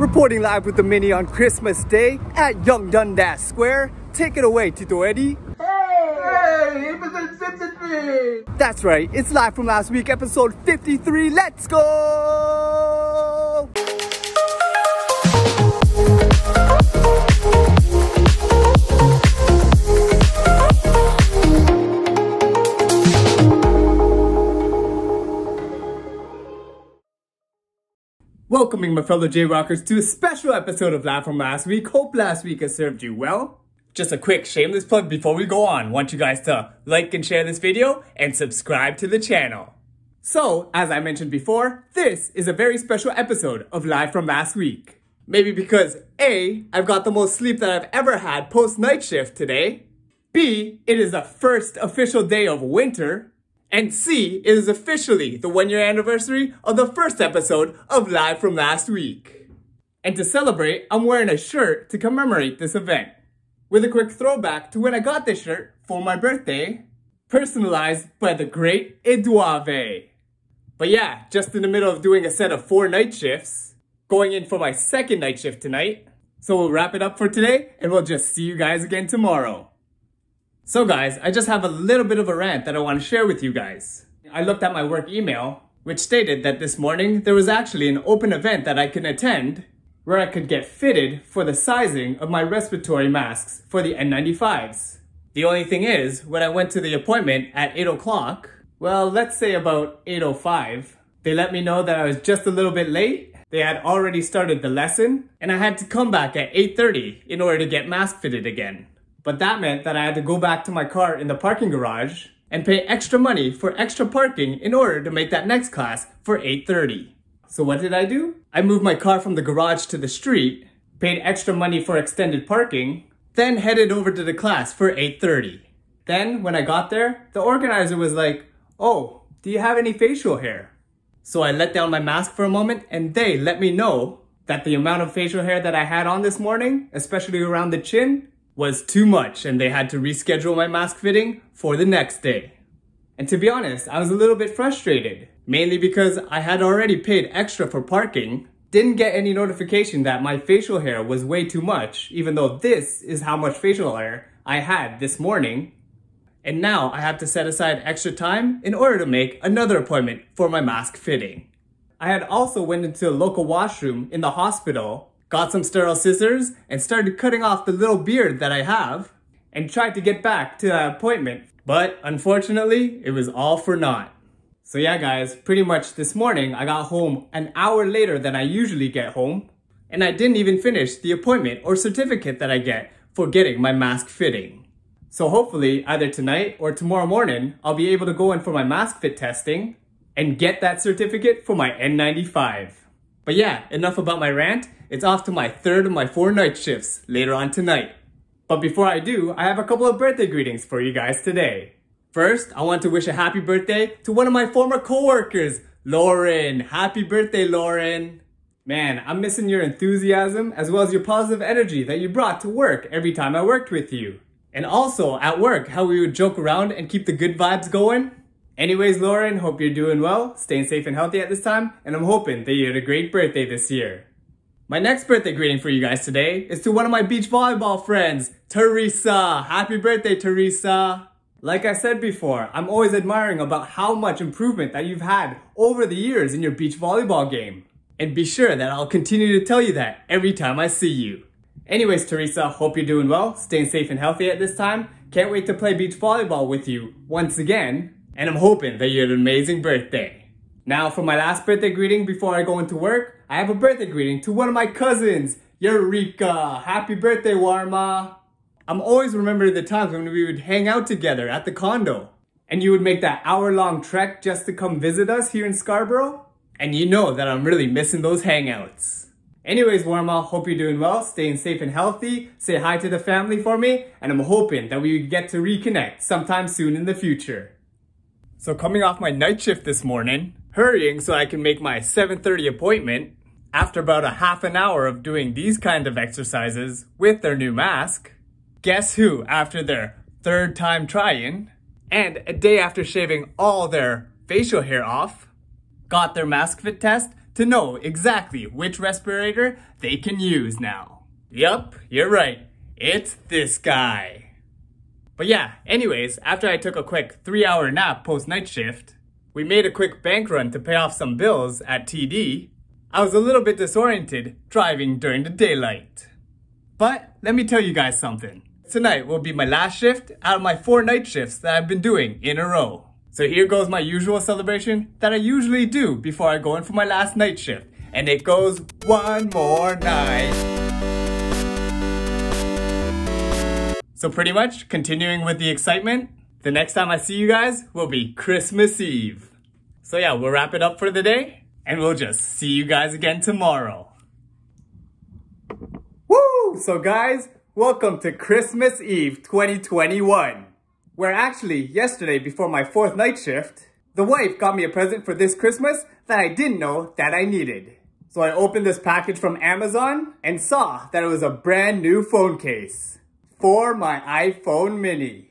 Reporting live with the Mini on Christmas Day at Yonge Dundas Square. Take it away, Tito Eddie. Hey, episode 53! That's right, it's Live From Last Week, episode 53. Let's go! Welcoming my fellow Jaywalkers to a special episode of Live From Last Week. Hope last week has served you well. Just a quick shameless plug before we go on. Want you guys to like and share this video and subscribe to the channel. So, as I mentioned before, this is a very special episode of Live From Last Week. Maybe because A, I've got the most sleep that I've ever had post-night shift today. B, it is the first official day of winter. And C, it is officially the one-year anniversary of the first episode of Live From Last Week. And to celebrate, I'm wearing a shirt to commemorate this event, with a quick throwback to when I got this shirt for my birthday, personalized by the great Edouard-Vay. But yeah, just in the middle of doing a set of 4 night shifts, going in for my second night shift tonight. So we'll wrap it up for today, and we'll just see you guys again tomorrow. So guys, I just have a little bit of a rant that I want to share with you guys. I looked at my work email, which stated that this morning there was actually an open event that I can attend where I could get fitted for the sizing of my respiratory masks for the N95s. The only thing is, when I went to the appointment at 8 o'clock, well, let's say about 8:05, they let me know that I was just a little bit late, they had already started the lesson, and I had to come back at 8:30 in order to get mask fitted again. But that meant that I had to go back to my car in the parking garage and pay extra money for extra parking in order to make that next class for 8:30. So what did I do? I moved my car from the garage to the street, paid extra money for extended parking, then headed over to the class for 8:30. Then, when I got there, the organizer was like, "Oh, do you have any facial hair?" So I let down my mask for a moment and they let me know that the amount of facial hair that I had on this morning, especially around the chin, was too much and they had to reschedule my mask fitting for the next day. And to be honest, I was a little bit frustrated, mainly because I had already paid extra for parking, didn't get any notification that my facial hair was way too much, even though this is how much facial hair I had this morning, and now I have to set aside extra time in order to make another appointment for my mask fitting. I had also went into a local washroom in the hospital, got some sterile scissors, and started cutting off the little beard that I have, and tried to get back to that appointment. But unfortunately, it was all for naught. So yeah guys, pretty much this morning I got home an hour later than I usually get home, and I didn't even finish the appointment or certificate that I get for getting my mask fitting. So hopefully either tonight or tomorrow morning I'll be able to go in for my mask fit testing and get that certificate for my N95. But yeah, enough about my rant, it's off to my third of my 4 night shifts later on tonight. But before I do, I have a couple of birthday greetings for you guys today. First, I want to wish a happy birthday to one of my former co-workers, Lauren. Happy birthday, Lauren. Man, I'm missing your enthusiasm as well as your positive energy that you brought to work every time I worked with you. And also at work, how we would joke around and keep the good vibes going. Anyways, Lauren, hope you're doing well, staying safe and healthy at this time, and I'm hoping that you had a great birthday this year. My next birthday greeting for you guys today is to one of my beach volleyball friends, Teresa. Happy birthday, Teresa. Like I said before, I'm always admiring about how much improvement that you've had over the years in your beach volleyball game. And be sure that I'll continue to tell you that every time I see you. Anyways, Teresa, hope you're doing well, staying safe and healthy at this time. Can't wait to play beach volleyball with you once again. And I'm hoping that you had an amazing birthday. Now for my last birthday greeting before I go into work, I have a birthday greeting to one of my cousins, Eureka. Happy birthday, Warma. I'm always remembering the times when we would hang out together at the condo. And you would make that hour-long trek just to come visit us here in Scarborough. And you know that I'm really missing those hangouts. Anyways, Warma, hope you're doing well, staying safe and healthy. Say hi to the family for me. And I'm hoping that we get to reconnect sometime soon in the future. So coming off my night shift this morning, hurrying so I can make my 7:30 appointment, after about a half an hour of doing these kind of exercises with their new mask, guess who after their third time trying, and a day after shaving all their facial hair off, got their mask fit test to know exactly which respirator they can use now. Yup, you're right. It's this guy. But yeah, anyways, after I took a quick 3-hour nap post-night shift, we made a quick bank run to pay off some bills at TD. I was a little bit disoriented driving during the daylight. But let me tell you guys something. Tonight will be my last shift out of my 4 night shifts that I've been doing in a row. So here goes my usual celebration that I usually do before I go in for my last night shift. And it goes one more night. So pretty much, continuing with the excitement, the next time I see you guys will be Christmas Eve. So yeah, we'll wrap it up for the day, and we'll just see you guys again tomorrow. Woo! So guys, welcome to Christmas Eve 2021. Where actually, yesterday before my 4th night shift, the wife got me a present for this Christmas that I didn't know that I needed. So I opened this package from Amazon and saw that it was a brand new phone case for my iPhone Mini.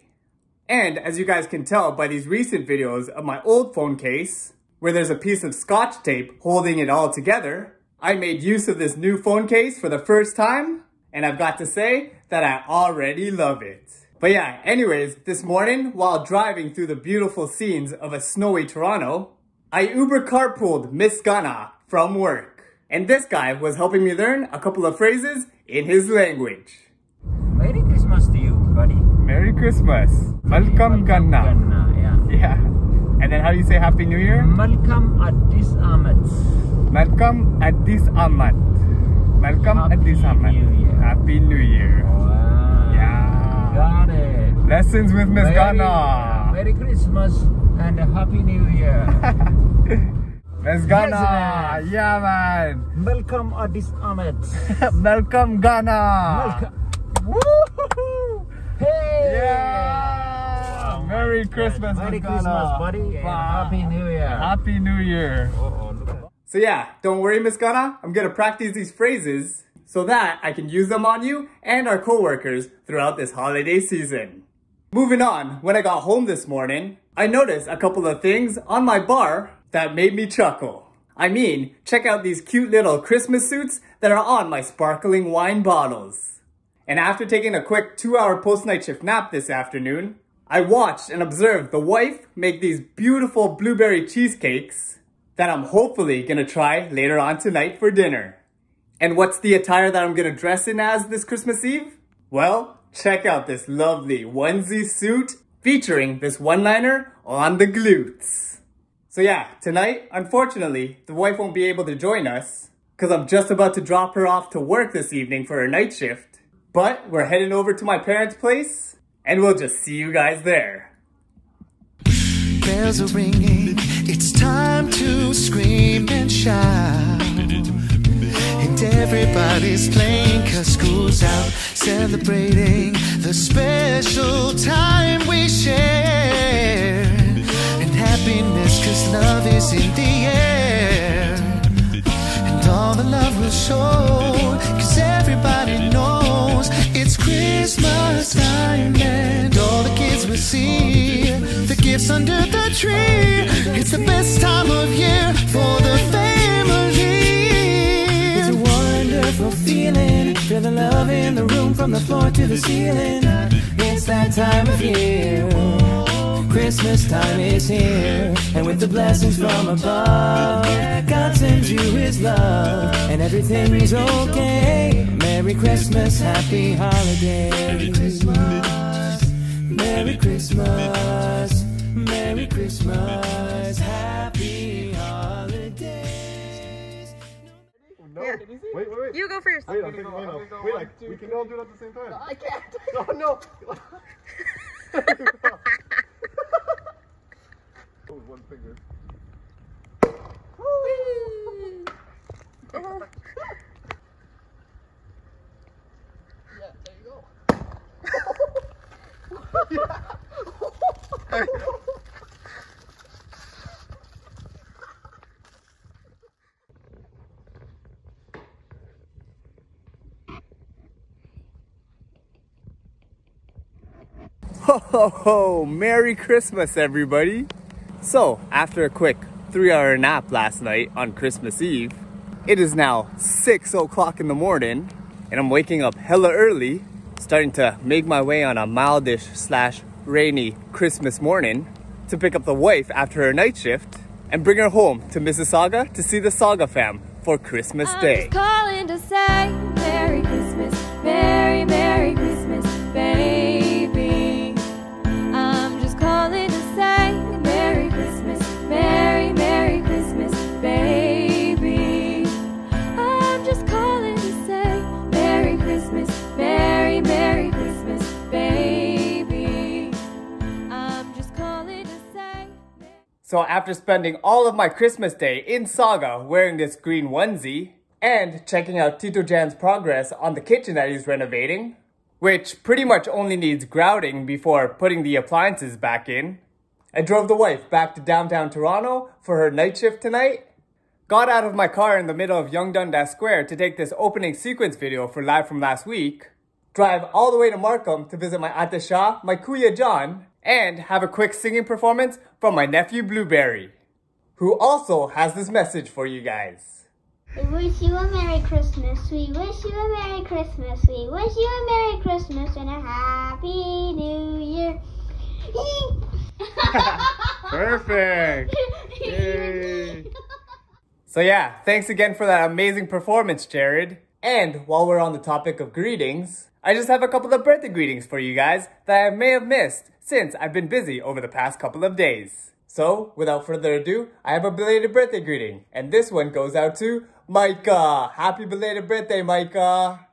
And as you guys can tell by these recent videos of my old phone case, where there's a piece of Scotch tape holding it all together, I made use of this new phone case for the first time, and I've got to say that I already love it. But yeah, anyways, this morning, while driving through the beautiful scenes of a snowy Toronto, I Uber carpooled Miss Ghana from work. And this guy was helping me learn a couple of phrases in his language. Merry Christmas to you, buddy. Merry Christmas. Malcolm Ganna. Yeah. And then how do you say Happy New Year? Malcolm Addis Ahmed. Malcolm Addis Ahmed. Malcolm Addis Ahmed. Happy New Year. Wow. Yeah. Got it. Lessons with Miss Ghana. Merry Christmas and a Happy New Year. Miss Ghana. Yes, man. Yeah, man. Malcolm Addis Ahmed. Malcolm Ghana. Woo-hoo-hoo! Hey! Yeah! Wow, Merry Christmas, Merry Christmas, buddy, and Happy New Year! Happy New Year! Uh-oh, look at that. So yeah, don't worry, Miss Ghana. I'm gonna practice these phrases so that I can use them on you and our co-workers throughout this holiday season. Moving on, when I got home this morning, I noticed a couple of things on my bar that made me chuckle. I mean, check out these cute little Christmas suits that are on my sparkling wine bottles. And after taking a quick 2-hour post-night shift nap this afternoon, I watched and observed the wife make these beautiful blueberry cheesecakes that I'm hopefully gonna try later on tonight for dinner. And what's the attire that I'm gonna dress in as this Christmas Eve? Well, check out this lovely onesie suit featuring this one-liner on the glutes. So yeah, tonight, unfortunately, the wife won't be able to join us because I'm just about to drop her off to work this evening for her night shift. But we're heading over to my parents' place, and we'll just see you guys there. Bells are ringing, it's time to scream and shout. And everybody's playing cause school's out, celebrating the special time we share. And happiness cause love is in the air. And all the love will show cause everybody knows it's Christmas time and all the kids will see the gifts under the tree. It's the best time of year for the family. It's a wonderful feeling, feel the love in the room from the floor to the ceiling. It's that time of year, Christmas time is here. And with the blessings from above, God sends you His love and everything is okay. Merry Christmas, happy holidays. Merry Christmas, Merry Christmas, Merry Christmas, happy holidays. Here, wait. You go first. Wait, we can all do it at the same time. No, I can't. Oh, no. Hold one finger. Oh. Ho ho ho! Merry Christmas, everybody! So, after a quick 3-hour nap last night on Christmas Eve. It is now 6 o'clock in the morning and I'm waking up hella early, starting to make my way on a mildish / rainy Christmas morning to pick up the wife after her night shift and bring her home to Mississauga to see the Saga fam for Christmas Day. I'm just calling to say Merry Christmas, Merry, Merry Christmas, baby. I'm just calling to say Merry Christmas, Merry, Merry Christmas, baby. I'm just calling to say Merry Christmas, Merry, Merry Christmas, baby. I'm just calling to say. So after spending all of my Christmas Day in Saga wearing this green onesie, and checking out Tito Jan's progress on the kitchen that he's renovating, which pretty much only needs grouting before putting the appliances back in, I drove the wife back to downtown Toronto for her night shift tonight, got out of my car in the middle of Yonge Dundas Square to take this opening sequence video for Live From Last Week, drive all the way to Markham to visit my Ate Shah, my Kuya John, and have a quick singing performance from my nephew Blueberry, who also has this message for you guys. We wish you a Merry Christmas, we wish you a Merry Christmas, we wish you a Merry Christmas and a Happy New Year. Perfect! Yay. So yeah, thanks again for that amazing performance, Jared. And while we're on the topic of greetings, I just have a couple of birthday greetings for you guys that I may have missed since I've been busy over the past couple of days. So, without further ado, I have a belated birthday greeting, and this one goes out to Micah. Happy belated birthday, Micah.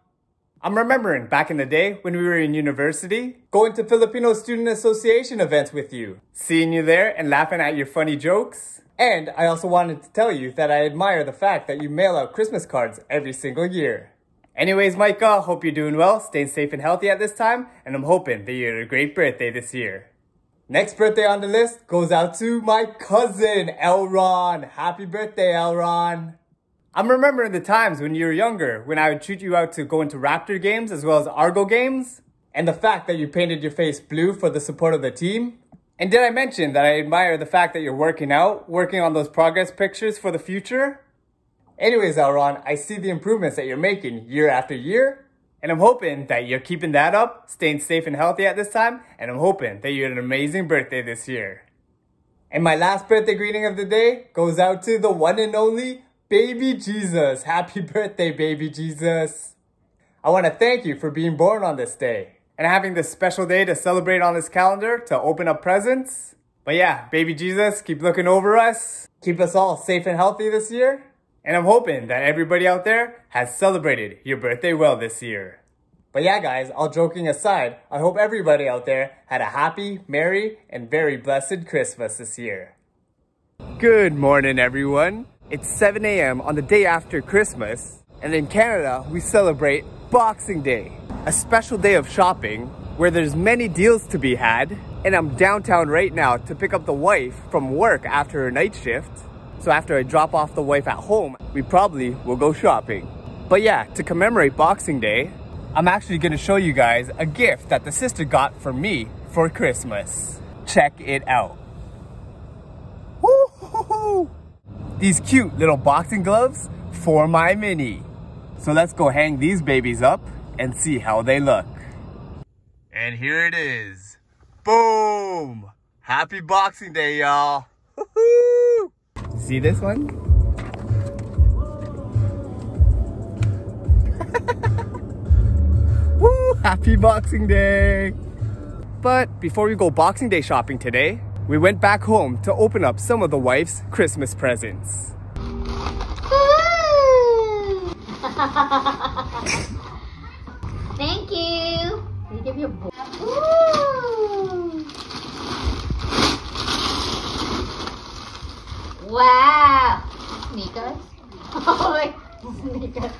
I'm remembering back in the day when we were in university, going to Filipino Student Association events with you, seeing you there and laughing at your funny jokes. And I also wanted to tell you that I admire the fact that you mail out Christmas cards every single year. Anyways, Micah, hope you're doing well, staying safe and healthy at this time, and I'm hoping that you had a great birthday this year. Next birthday on the list goes out to my cousin, Elron. Happy birthday, Elron. I'm remembering the times when you were younger, when I would treat you out to going to Raptor games as well as Argo games, and the fact that you painted your face blue for the support of the team. And did I mention that I admire the fact that you're working out, working on those progress pictures for the future? Anyways, Elron, I see the improvements that you're making year after year. And I'm hoping that you're keeping that up, staying safe and healthy at this time, and I'm hoping that you had an amazing birthday this year. And my last birthday greeting of the day goes out to the one and only Baby Jesus. Happy birthday, Baby Jesus. I want to thank you for being born on this day and having this special day to celebrate on this calendar to open up presents. But yeah, Baby Jesus, keep looking over us. Keep us all safe and healthy this year. And I'm hoping that everybody out there has celebrated your birthday well this year. But yeah guys, all joking aside, I hope everybody out there had a happy, merry, and very blessed Christmas this year. Good morning everyone. It's 7 a.m. on the day after Christmas, and in Canada we celebrate Boxing Day, a special day of shopping where there's many deals to be had, and I'm downtown right now to pick up the wife from work after her night shift. So after I drop off the wife at home, we probably will go shopping. But yeah, to commemorate Boxing Day, I'm actually going to show you guys a gift that the sister got for me for Christmas. Check it out. Woo-hoo-hoo-hoo. These cute little boxing gloves for my mini. So let's go hang these babies up and see how they look. And here it is. Boom! Happy Boxing Day, y'all. Woo-hoo! See this one? Woo! Happy Boxing Day! But before we go Boxing Day shopping today, we went back home to open up some of the wife's Christmas presents. Thank you! Can you give me a bowl? Wow! Sneakers? Oh my, sneakers.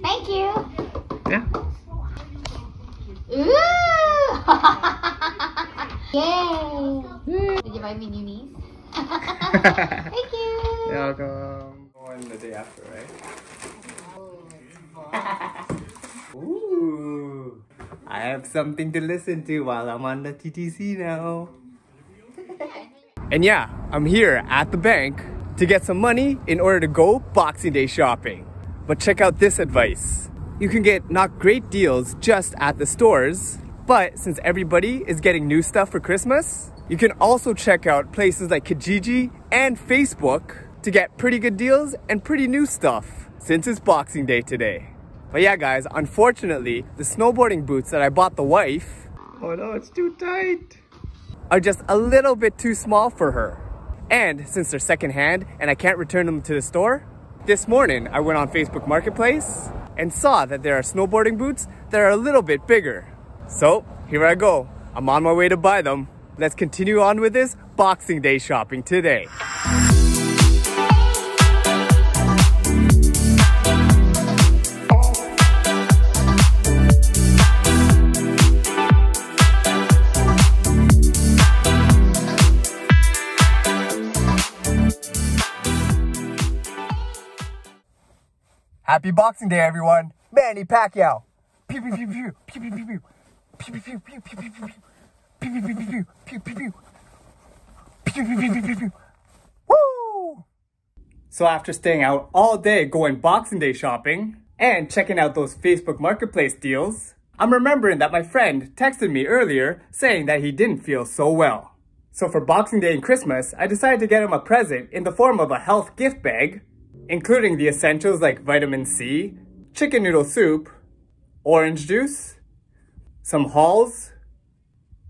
Thank you! Yeah. Ooh! Yay! Did you buy me new knees? Thank you! You're welcome. Going the day after, right? Ooh! I have something to listen to while I'm on the TTC now. And yeah, I'm here at the bank to get some money in order to go Boxing Day shopping. But check out this advice. You can get not great deals just at the stores, but since everybody is getting new stuff for Christmas, you can also check out places like Kijiji and Facebook to get pretty good deals and pretty new stuff since it's Boxing Day today. But yeah guys, unfortunately, the snowboarding boots that I bought the wife, oh no, it's too tight, are just a little bit too small for her. And since they're secondhand and I can't return them to the store, this morning I went on Facebook Marketplace and saw that there are snowboarding boots that are a little bit bigger. So here I go, I'm on my way to buy them. Let's continue on with this Boxing Day shopping today. Happy Boxing Day, everyone! Manny Pacquiao! Pew pew pew pew pew pew pew pew pew pew pew pew pew pew pew pew pew pew. Woo! So after staying out all day going Boxing Day shopping and checking out those Facebook Marketplace deals, I'm remembering that my friend texted me earlier saying that he didn't feel so well. So for Boxing Day and Christmas, I decided to get him a present in the form of a health gift bag, including the essentials like vitamin C, chicken noodle soup, orange juice, some hauls,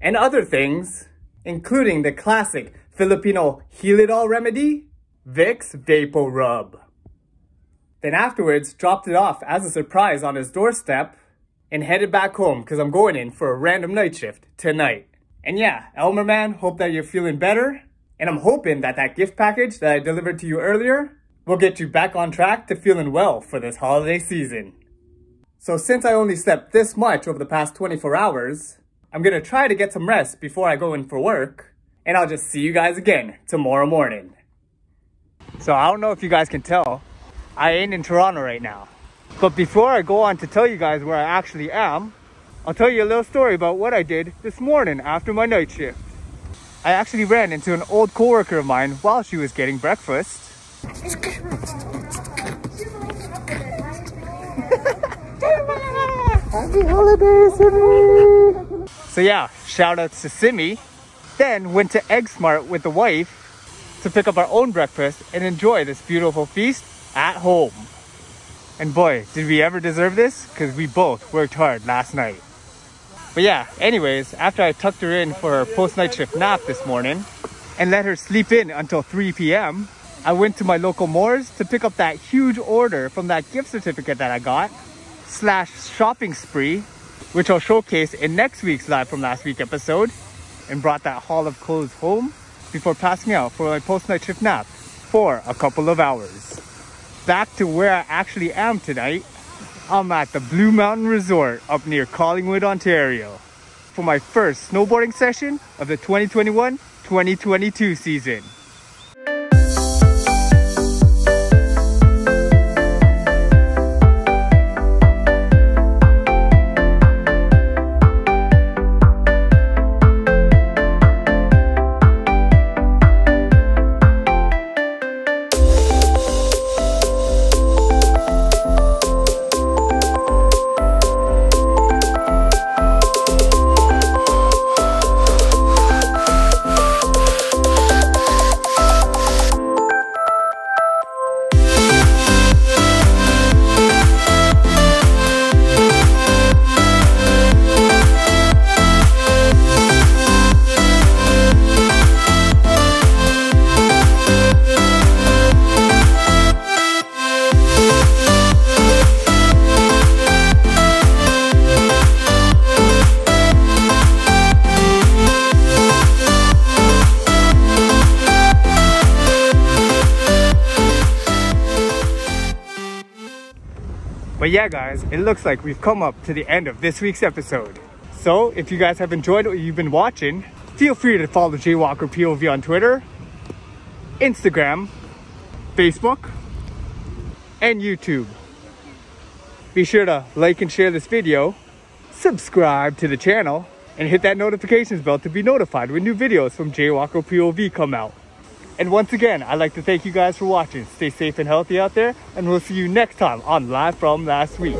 and other things, including the classic Filipino heal-it-all remedy, Vicks VapoRub. Then afterwards, dropped it off as a surprise on his doorstep and headed back home because I'm going in for a random night shift tonight. And yeah, Elmer man, hope that you're feeling better. And I'm hoping that that gift package that I delivered to you earlier we'll get you back on track to feeling well for this holiday season. So since I only slept this much over the past 24 hours, I'm gonna try to get some rest before I go in for work, and I'll just see you guys again tomorrow morning. So I don't know if you guys can tell, I ain't in Toronto right now. But before I go on to tell you guys where I actually am, I'll tell you a little story about what I did this morning after my night shift. I actually ran into an old coworker of mine while she was getting breakfast. Happy holidays, Simi! So yeah, shout outs to Simi. Then went to Egg Smart with the wife to pick up our own breakfast and enjoy this beautiful feast at home. And boy, did we ever deserve this, because we both worked hard last night. But yeah, anyways, after I tucked her in for her post-night shift nap this morning and let her sleep in until 3 p.m, I went to my local Moore's to pick up that huge order from that gift certificate that I got / shopping spree, which I'll showcase in next week's Live From Last Week episode, and brought that haul of clothes home before passing out for my post-night shift nap for a couple of hours. Back to where I actually am tonight. I'm at the Blue Mountain Resort up near Collingwood, Ontario for my first snowboarding session of the 2021-2022 season. But yeah guys, it looks like we've come up to the end of this week's episode. So if you guys have enjoyed what you've been watching, feel free to follow JayWalkerPOV on Twitter, Instagram, Facebook, and YouTube. Be sure to like and share this video, subscribe to the channel, and hit that notifications bell to be notified when new videos from JayWalkerPOV come out. And once again, I'd like to thank you guys for watching. Stay safe and healthy out there, and we'll see you next time on Live From Last Week.